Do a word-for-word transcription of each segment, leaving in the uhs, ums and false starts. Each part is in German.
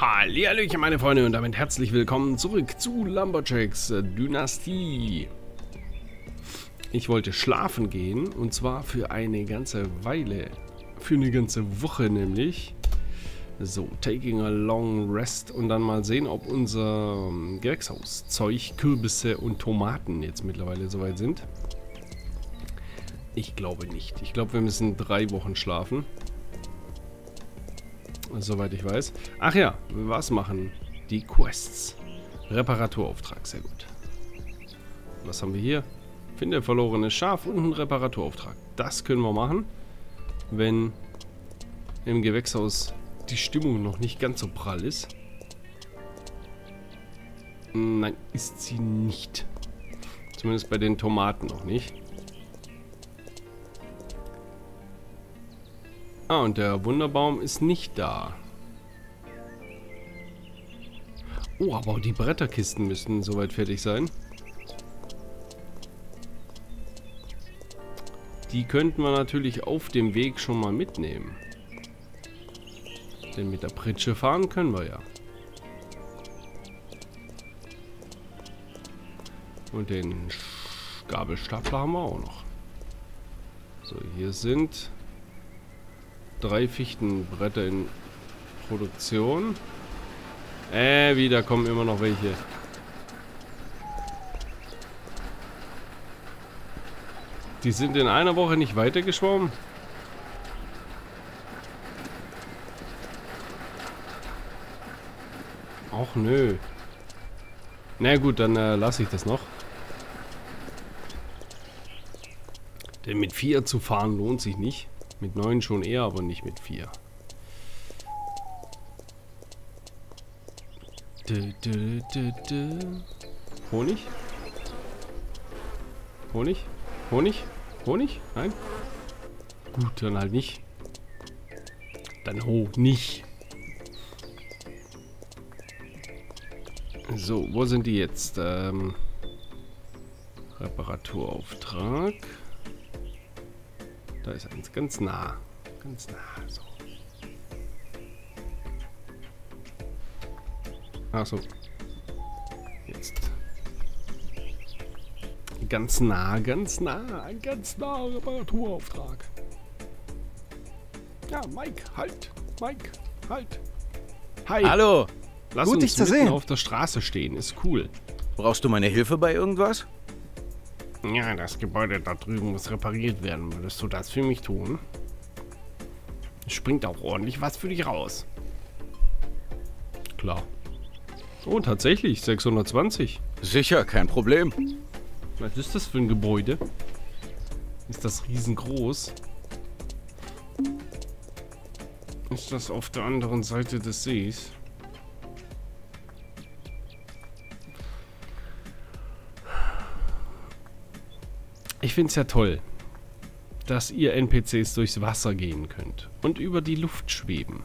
Hallihallöchen, meine Freunde, und damit herzlich willkommen zurück zu Lumberjack's Dynasty. Ich wollte schlafen gehen, und zwar für eine ganze Weile. Für eine ganze Woche nämlich. So, taking a long rest und dann mal sehen, ob unser Gewächshauszeug, Kürbisse und Tomaten jetzt mittlerweile soweit sind. Ich glaube nicht. Ich glaube, wir müssen drei Wochen schlafen. Soweit ich weiß. Ach ja, was machen? Die Quests. Reparaturauftrag, sehr gut. Was haben wir hier? Finde verlorenes Schaf und einen Reparaturauftrag. Das können wir machen, wenn im Gewächshaus die Stimmung noch nicht ganz so prall ist. Nein, ist sie nicht. Zumindest bei den Tomaten noch nicht. Ah, und der Wunderbaum ist nicht da. Oh, aber die Bretterkisten müssen soweit fertig sein. Die könnten wir natürlich auf dem Weg schon mal mitnehmen. Denn mit der Pritsche fahren können wir ja. Und den Gabelstapler haben wir auch noch. So, hier sind drei Fichtenbretter in Produktion. Äh, wieder kommen immer noch welche. Die sind in einer Woche nicht weitergeschwommen. Och nö. Na gut, dann äh, lasse ich das noch. Denn mit vier zu fahren lohnt sich nicht. Mit neun schon eher, aber nicht mit vier. Du, du, du, du. Honig? Honig? Honig? Honig? Nein? Gut, dann halt nicht. Dann Honig. So, wo sind die jetzt? Ähm, Reparaturauftrag. Da ist eins ganz nah. Ganz nah. So. Ach so. Jetzt. Ganz nah, ganz nah. Ein ganz nah Reparaturauftrag. Ja, Mike, halt. Mike, halt. Hi. Hallo. Lass Gut, uns dich zu sehen. Auf der Straße stehen. Ist cool. Brauchst du meine Hilfe bei irgendwas? Ja, das Gebäude da drüben muss repariert werden. Würdest du das für mich tun? Springt auch ordentlich was für dich raus. Klar. Oh, tatsächlich. sechshundertzwanzig. Sicher, kein Problem. Was ist das für ein Gebäude? Ist das riesengroß? Ist das auf der anderen Seite des Sees? Ich finde es ja toll, dass ihr N P Cs durchs Wasser gehen könnt und über die Luft schweben.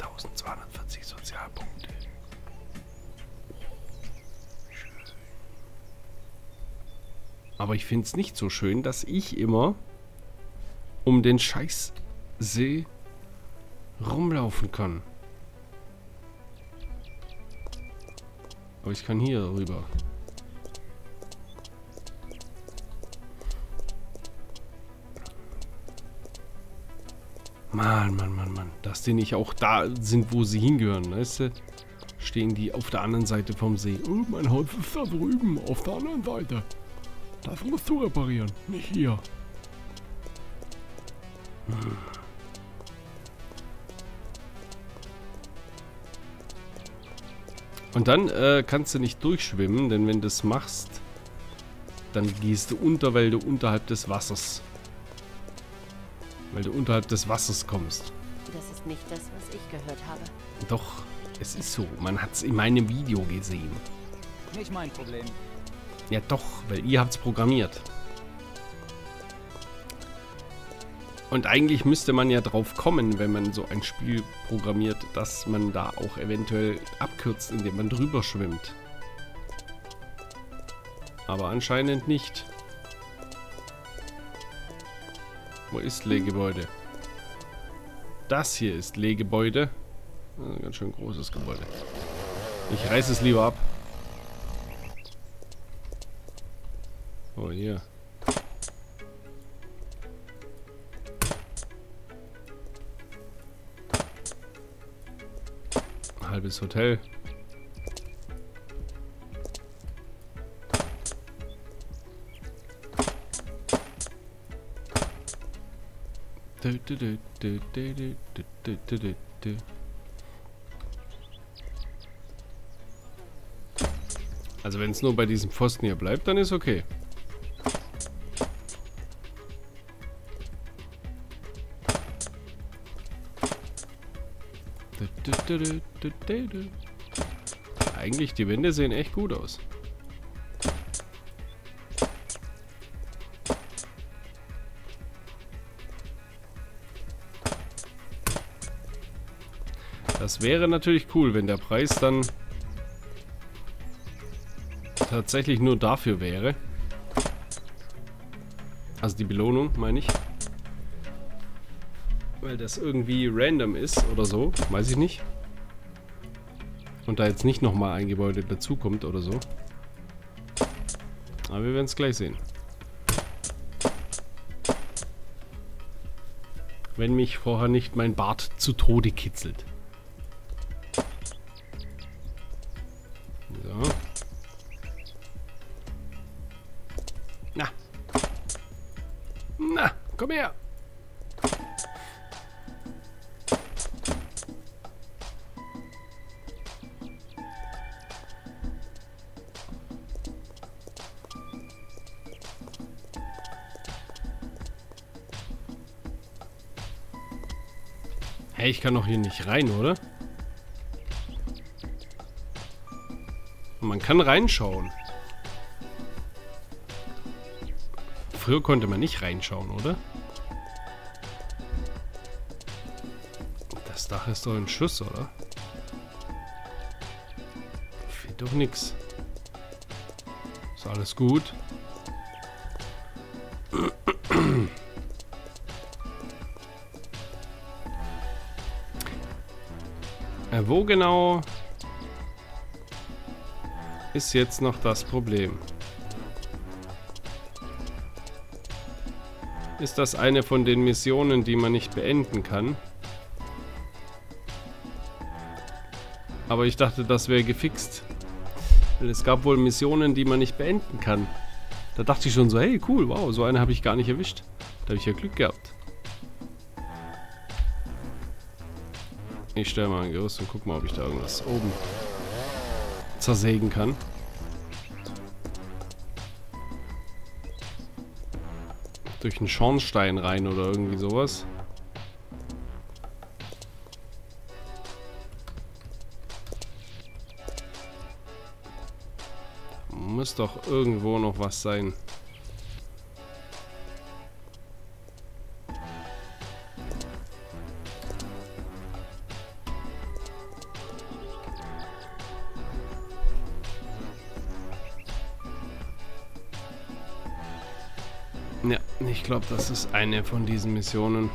eintausendzweihundertvierzig Sozialpunkte. Schön. Aber ich finde es nicht so schön, dass ich immer um den Scheißsee rumlaufen kann. Aber ich kann hier rüber. Mann, Mann, Mann, Mann. Dass die nicht auch da sind, wo sie hingehören, weißt du? Stehen die auf der anderen Seite vom See. Oh, mein Haus ist da drüben, auf der anderen Seite. Das musst du reparieren, nicht hier. Hm. Und dann äh, kannst du nicht durchschwimmen, denn wenn du das machst, dann gehst du unter, weil du unterhalb des Wassers Weil du unterhalb des Wassers kommst. Das ist nicht das, was ich gehört habe. Doch, es ist so. Man hat's in meinem Video gesehen. Nicht mein Problem. Ja doch, weil ihr habt's programmiert. Und eigentlich müsste man ja drauf kommen, wenn man so ein Spiel programmiert, dass man da auch eventuell abkürzt, indem man drüber schwimmt. Aber anscheinend nicht. Wo ist Legegebäude? Das hier ist Legegebäude. Ein ganz schön großes Gebäude. Ich reiße es lieber ab. Oh, hier. Ein halbes Hotel. Du, du, du, du, du, du, du, du, du. Also wenn es nur bei diesem Pfosten hier bleibt, dann ist okay. Du, du, du, du, du. Eigentlich die Wände sehen echt gut aus. Das wäre natürlich cool, wenn der Preis dann tatsächlich nur dafür wäre. Also die Belohnung, meine ich. Weil das irgendwie random ist oder so, weiß ich nicht. Und da jetzt nicht nochmal ein Gebäude dazukommt oder so. Aber wir werden es gleich sehen. Wenn mich vorher nicht mein Bart zu Tode kitzelt. Komm her! Hey, ich kann doch hier nicht rein, oder? Man kann reinschauen. Früher konnte man nicht reinschauen, oder? Das Dach ist doch ein Schuss, oder? Fehlt doch nichts. Ist alles gut. Äh, wo genau ist jetzt noch das Problem? Ist das eine von den Missionen, die man nicht beenden kann? Aber ich dachte, das wäre gefixt. Weil es gab wohl Missionen, die man nicht beenden kann. Da dachte ich schon so, hey, cool, wow, so eine habe ich gar nicht erwischt. Da habe ich ja Glück gehabt. Ich stelle mal ein Gerüst und guck mal, ob ich da irgendwas oben zersägen kann. Durch einen Schornstein rein oder irgendwie sowas. Muss doch irgendwo noch was sein. Ja, ich glaube, das ist eine von diesen Missionen.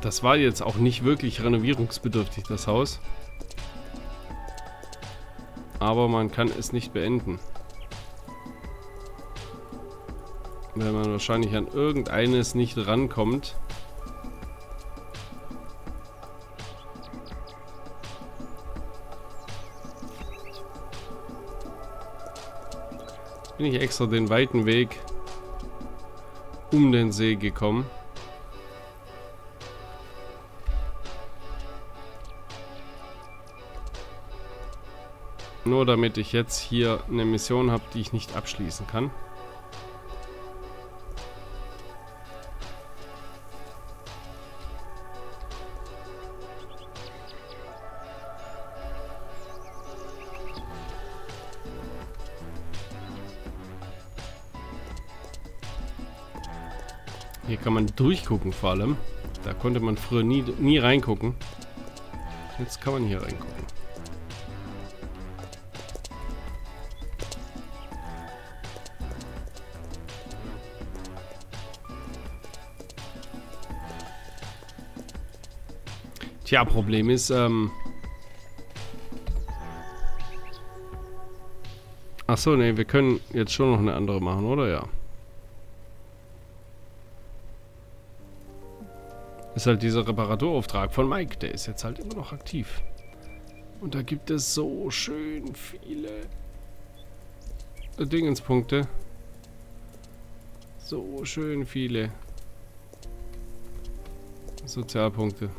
Das war jetzt auch nicht wirklich renovierungsbedürftig, das Haus. Aber man kann es nicht beenden. Weil man wahrscheinlich an irgendeines nicht rankommt. Bin ich extra den weiten Weg um den See gekommen. Nur damit ich jetzt hier eine Mission habe, die ich nicht abschließen kann. Hier kann man durchgucken vor allem. Da konnte man früher nie, nie reingucken. Jetzt kann man hier reingucken. Tja, Problem ist, ähm... Achso, ne, wir können jetzt schon noch eine andere machen, oder? Ja. Ist halt dieser Reparaturauftrag von Mike, der ist jetzt halt immer noch aktiv. Und da gibt es so schön viele Dingenspunkte. So schön viele Sozialpunkte.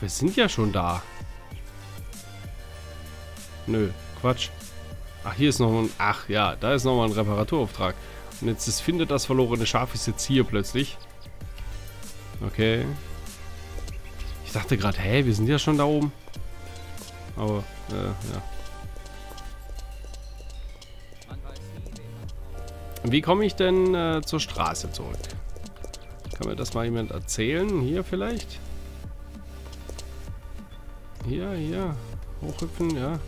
Wir sind ja schon da. Nö, Quatsch. Ach, hier ist noch ein... Ach ja, da ist nochmal ein Reparaturauftrag. Und jetzt ist, findet das verlorene Schaf ist jetzt hier plötzlich. Okay. Ich dachte gerade, hä, wir sind ja schon da oben. Aber, äh, ja. Wie komme ich denn äh, zur Straße zurück? Kann mir das mal jemand erzählen? Hier vielleicht? Hier, hier. Hochhüpfen, ja.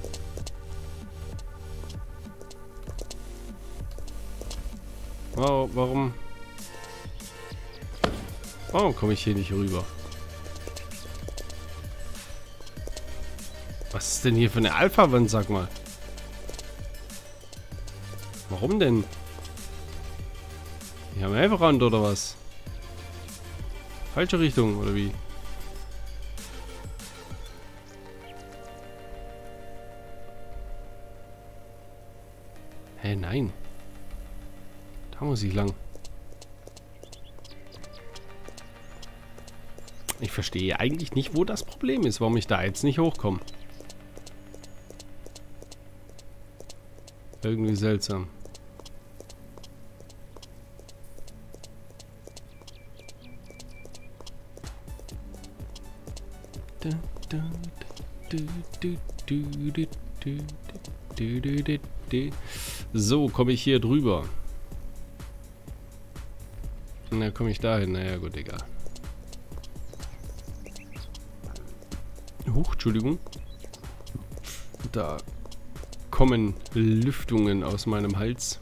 Wow, warum? Warum komme ich hier nicht rüber? Was ist denn hier für eine Alpha-Wand, sag mal? Warum denn? Hier am Elferrand oder was? Falsche Richtung, oder wie? Hä, nein. Da muss ich lang. Ich verstehe eigentlich nicht, wo das Problem ist, warum ich da jetzt nicht hochkomme. Irgendwie seltsam. So, komme ich hier drüber. Na, komme ich da hin? Naja, gut, egal. Huch, Entschuldigung. Da kommen Lüftungen aus meinem Hals.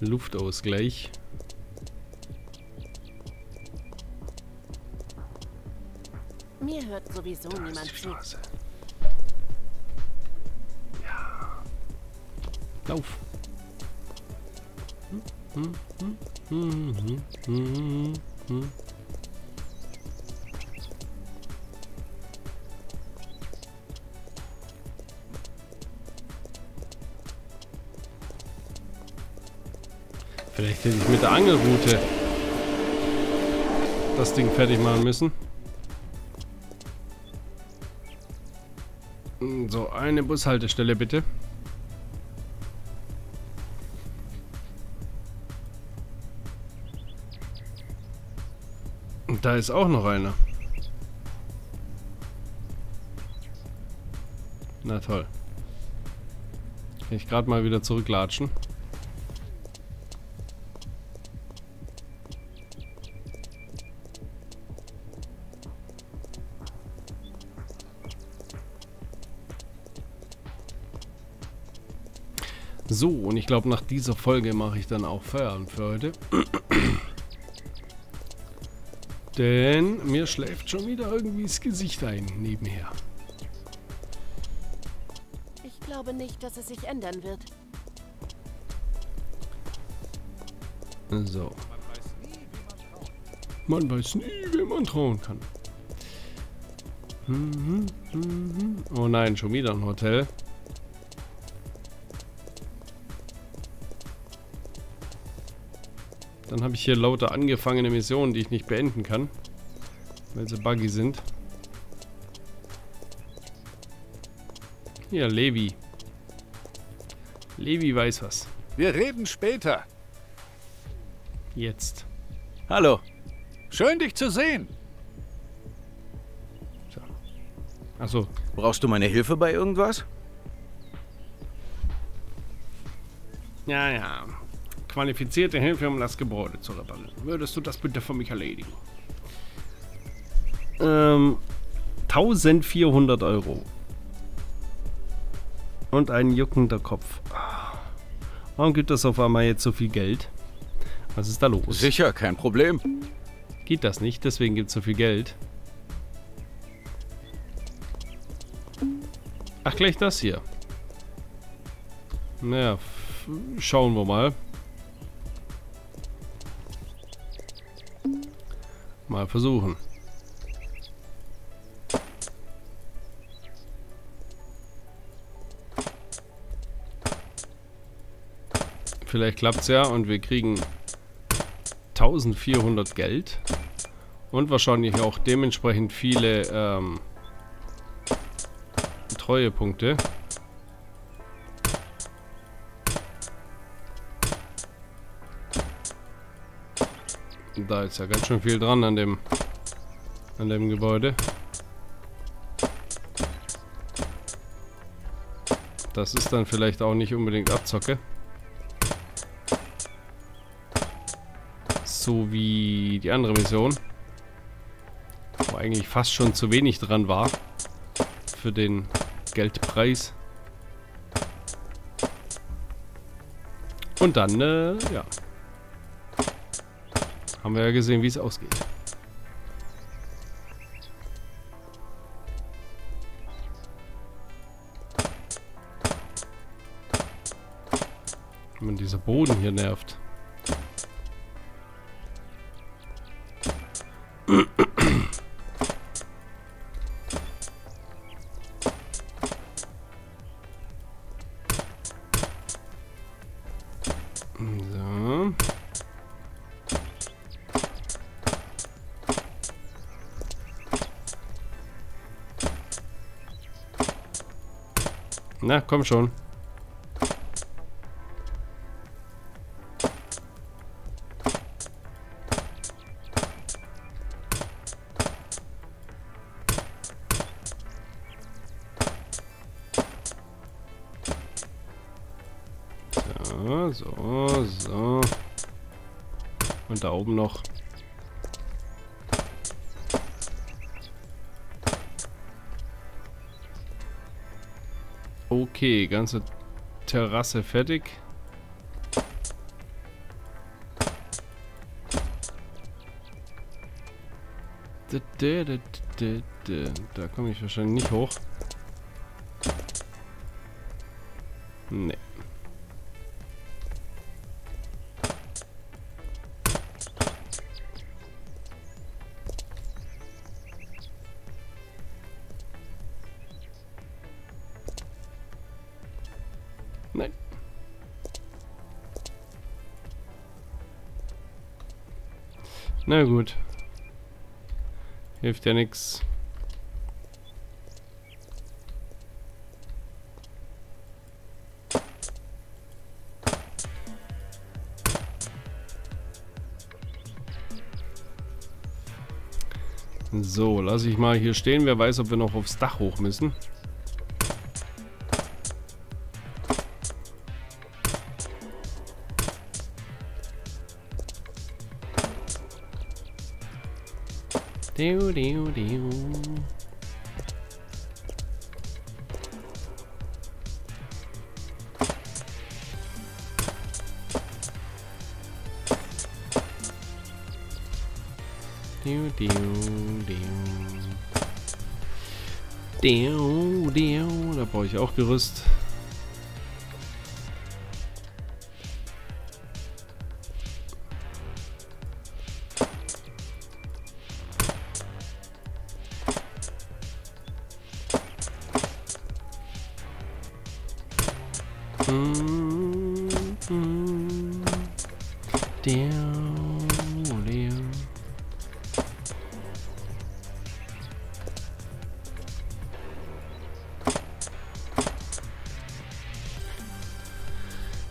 Luftausgleich. Mir hört sowieso da niemand zu. Lauf. Vielleicht hätte ich mit der Angelrute das Ding fertig machen müssen. So, eine Bushaltestelle bitte. Da ist auch noch einer. Na toll. Kann ich gerade mal wieder zurücklatschen. So, und ich glaube, nach dieser Folge mache ich dann auch Feierabend für heute. Denn mir schläft schon wieder irgendwie das Gesicht ein, nebenher. Ich glaube nicht, dass es sich ändern wird. So. Man weiß nie, wem man trauen kann. Mhm, mhm. Oh nein, schon wieder ein Hotel. Dann habe ich hier lauter angefangene Missionen, die ich nicht beenden kann, weil sie buggy sind. Hier, Levi. Levi weiß was. Wir reden später. Jetzt. Hallo. Schön, dich zu sehen. Achso. Brauchst du meine Hilfe bei irgendwas? Ja, ja. Qualifizierte Hilfe, um das Gebäude zu reparieren. Würdest du das bitte für mich erledigen? Ähm, eintausendvierhundert Euro. Und ein juckender Kopf. Warum gibt das auf einmal jetzt so viel Geld? Was ist da los? Sicher, kein Problem. Geht das nicht, deswegen gibt es so viel Geld. Ach, gleich das hier. Naja, schauen wir mal. Mal versuchen. Vielleicht klappt es ja und wir kriegen eintausendvierhundert Geld. Und wahrscheinlich auch dementsprechend viele ähm, Treuepunkte. Da ist ja ganz schön viel dran an dem, an dem Gebäude. Das ist dann vielleicht auch nicht unbedingt Abzocke. So wie die andere Mission, wo eigentlich fast schon zu wenig dran war für den Geldpreis. Und dann, äh, ja, haben wir ja gesehen, wie es ausgeht. Und dieser Boden hier nervt. Na, komm schon. So, so, so. Und da oben noch. Okay, ganze Terrasse fertig. Da komme ich wahrscheinlich nicht hoch. Nee. Nein. Na gut. Hilft ja nichts. So, lasse ich mal hier stehen. Wer weiß, ob wir noch aufs Dach hoch müssen. Deu, deu, deu. Deu, deu, deu. Deu, deu. Da brauche ich auch Gerüst.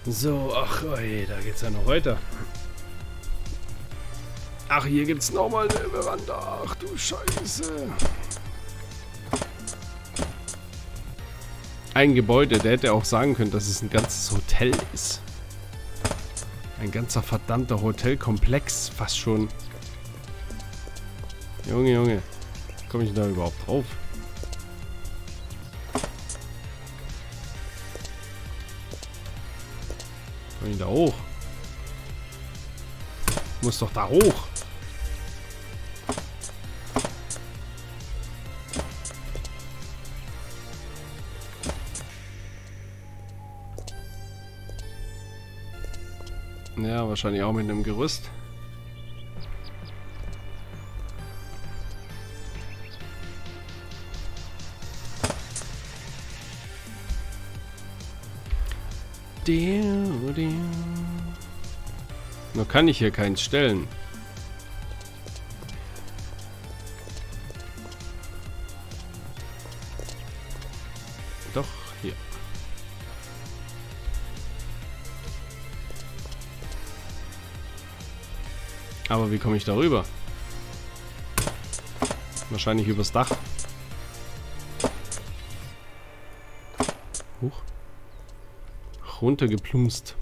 So, ach, ey, da geht's ja noch weiter. Ach, hier gibt's nochmal eine Veranda. Ach du Scheiße. Ein Gebäude, der hätte auch sagen können, dass es ein ganzes Hotel ist. Ein ganzer verdammter Hotelkomplex, fast schon. Junge, Junge. Komme ich da überhaupt drauf? Komme ich da hoch? Ich muss doch da hoch. Ja, wahrscheinlich auch mit einem Gerüst. Nur kann ich hier keins stellen. Doch, hier. Aber wie komme ich darüber? Wahrscheinlich übers Dach. Huch. Runtergeplumpst.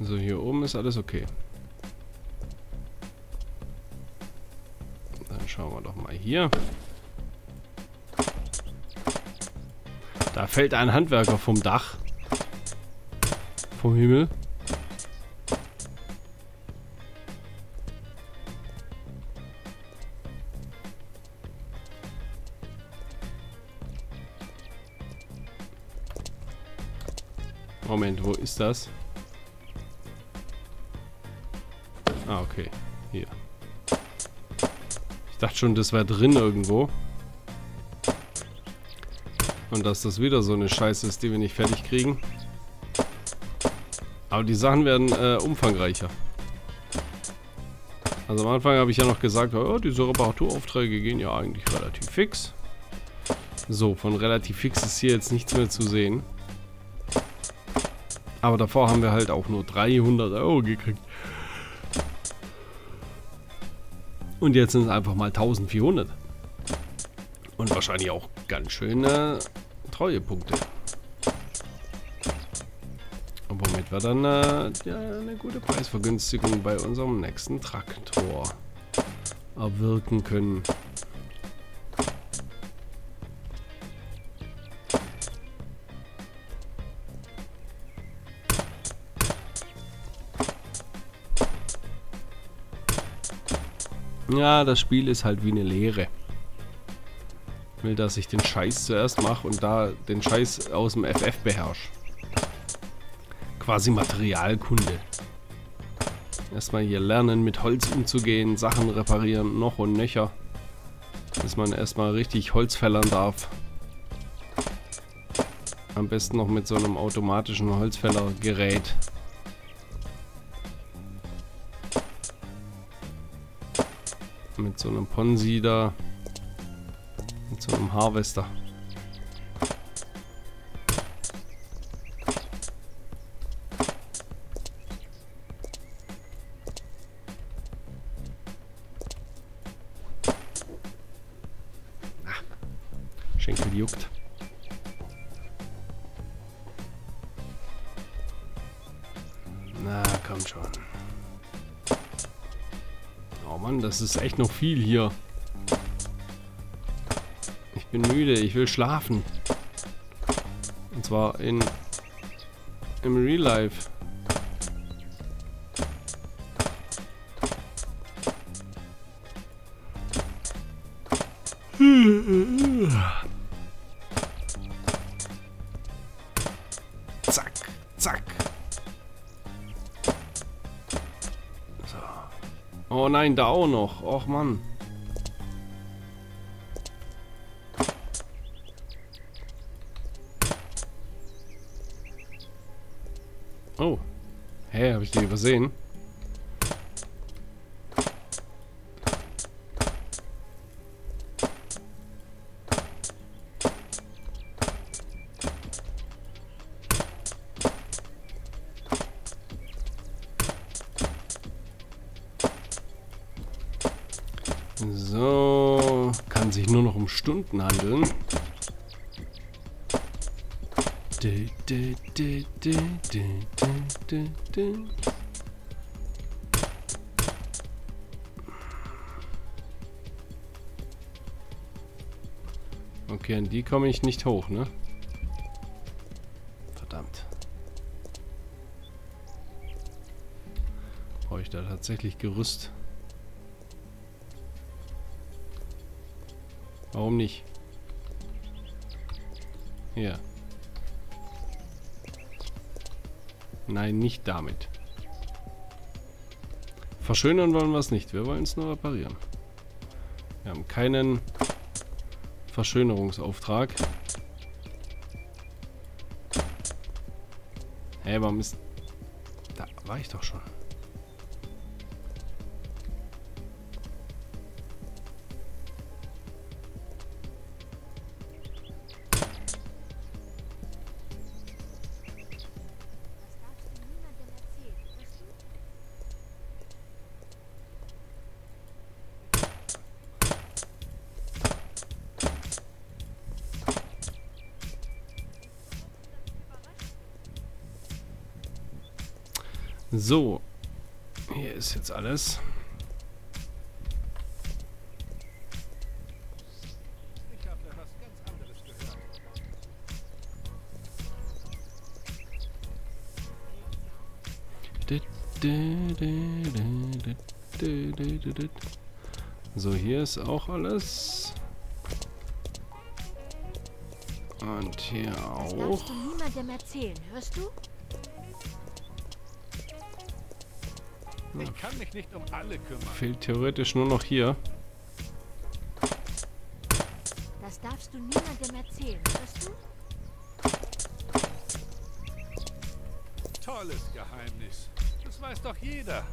So, hier oben ist alles okay. Dann schauen wir doch mal hier. Da fällt ein Handwerker vom Dach. Vom Himmel. Moment, wo ist das? Ah, okay. Hier. Ich dachte schon, das wäre drin irgendwo. Und dass das wieder so eine Scheiße ist, die wir nicht fertig kriegen. Aber die Sachen werden äh, umfangreicher. Also am Anfang habe ich ja noch gesagt, oh, diese Reparaturaufträge gehen ja eigentlich relativ fix. So, von relativ fix ist hier jetzt nichts mehr zu sehen. Aber davor haben wir halt auch nur dreihundert Euro gekriegt. Und jetzt sind es einfach mal eintausendvierhundert. Und wahrscheinlich auch ganz schöne Treuepunkte. Und womit wir dann äh, ja, eine gute Preisvergünstigung bei unserem nächsten Traktor erwirken können. Ja, das Spiel ist halt wie eine Lehre. Will, dass ich den Scheiß zuerst mache und da den Scheiß aus dem F F beherrsche. Quasi Materialkunde. Erstmal hier lernen, mit Holz umzugehen, Sachen reparieren, noch und nöcher. Bis man erstmal richtig Holz fällern darf. Am besten noch mit so einem automatischen Holzfällergerät. Mit so einem Ponsi da. Mit so einem Harvester. Ah, Schenkel juckt. Na, komm schon. Oh Mann, das ist echt noch viel hier. Ich bin müde, ich will schlafen. Und zwar in im Real Life. Zack, zack. So. Oh nein, da auch noch. Och Mann. Oh. Hä, hey, habe ich die übersehen? So, nur noch um Stunden handeln. De, de, de, de, de, de, de. Okay, an die komme ich nicht hoch, ne? Verdammt. Brauche ich da tatsächlich Gerüst? Warum nicht? Ja. Nein, nicht damit. Verschönern wollen wir es nicht. Wir wollen es nur reparieren. Wir haben keinen Verschönerungsauftrag. Hey, warum ist... Da war ich doch schon. So, hier ist jetzt alles. Ich habe da was ganz anderes gehört. So, hier ist auch alles. Und hier auch. Das darfst du niemandem erzählen, hörst du? Ich kann mich nicht um alle kümmern. Fehlt theoretisch nur noch hier. Das darfst du niemandem erzählen, hörst du? Tolles Geheimnis. Das weiß doch jeder.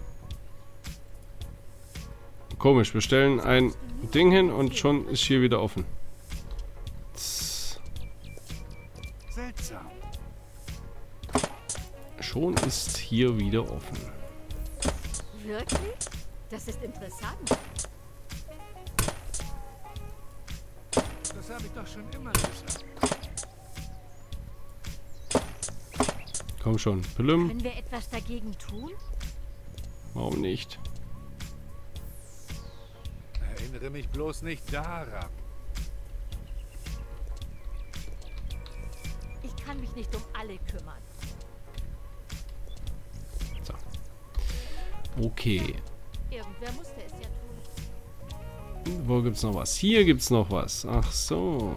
Komisch, wir stellen ein Ding hin und schon ist hier wieder offen. Tss. Seltsam. Schon ist hier wieder offen. Wirklich? Das ist interessant. Das habe ich doch schon immer gesagt. Komm schon, Plüm. Können wir etwas dagegen tun? Warum nicht? Erinnere mich bloß nicht daran. Ich kann mich nicht um alle kümmern. Okay. Irgendwer musste es ja tun. Wo gibt's noch was? Hier gibt's noch was. Ach so.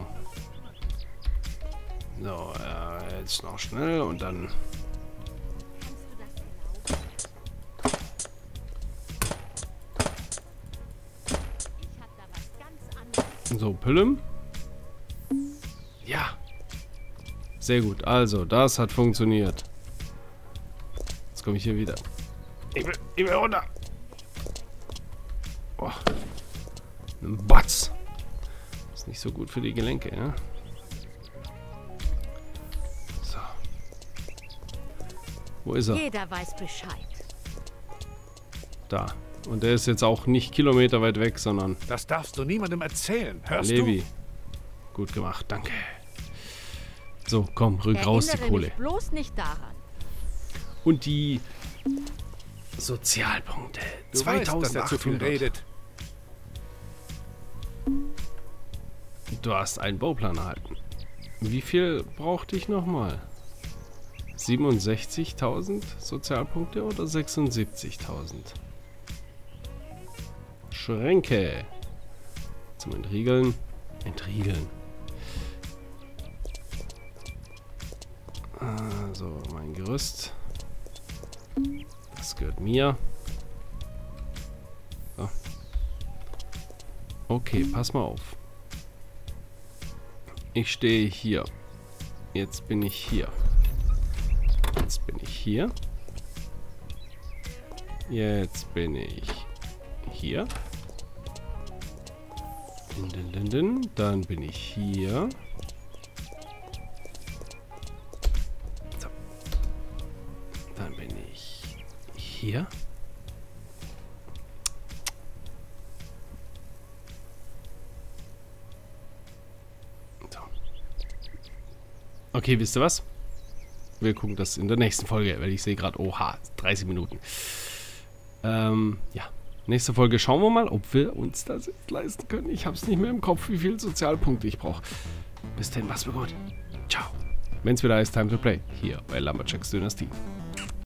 So, äh, jetzt noch schnell und dann. Kannst du das erlauben? Ich hab da was ganz anderes. So, Pillem. Ja. Sehr gut. Also, das hat funktioniert. Jetzt komme ich hier wieder. Ich will, ich will runter. Boah. Ein Batz. Ist nicht so gut für die Gelenke, ne? So. Wo ist er? Jeder weiß Bescheid. Da. Und der ist jetzt auch nicht kilometerweit weg, sondern... Das darfst du niemandem erzählen, hörst du? Levi. Gut gemacht, danke. So, komm, rück raus die Kohle. Erinnere mich bloß nicht daran. Und die... Sozialpunkte. zweitausendachthundert. Redet. Du hast einen Bauplan erhalten. Wie viel brauchte ich nochmal? siebenundsechzigtausend Sozialpunkte oder sechsundsiebzigtausend? Schränke. Zum Entriegeln. Entriegeln. Also mein Gerüst. Das gehört mir. So. Okay, pass mal auf. Ich stehe hier. Jetzt bin ich hier. Jetzt bin ich hier. Jetzt bin ich hier. Dann bin ich hier. So. Dann bin ich hier. Okay, wisst ihr was? Wir gucken das in der nächsten Folge, weil ich sehe gerade, oha, dreißig Minuten. Ähm, ja. Nächste Folge schauen wir mal, ob wir uns das jetzt leisten können. Ich habe es nicht mehr im Kopf, wie viele Sozialpunkte ich brauche. Bis denn, mach's mir gut. Ciao. Wenn's wieder ist, time to play. Hier bei Lumberjack's Dynasty.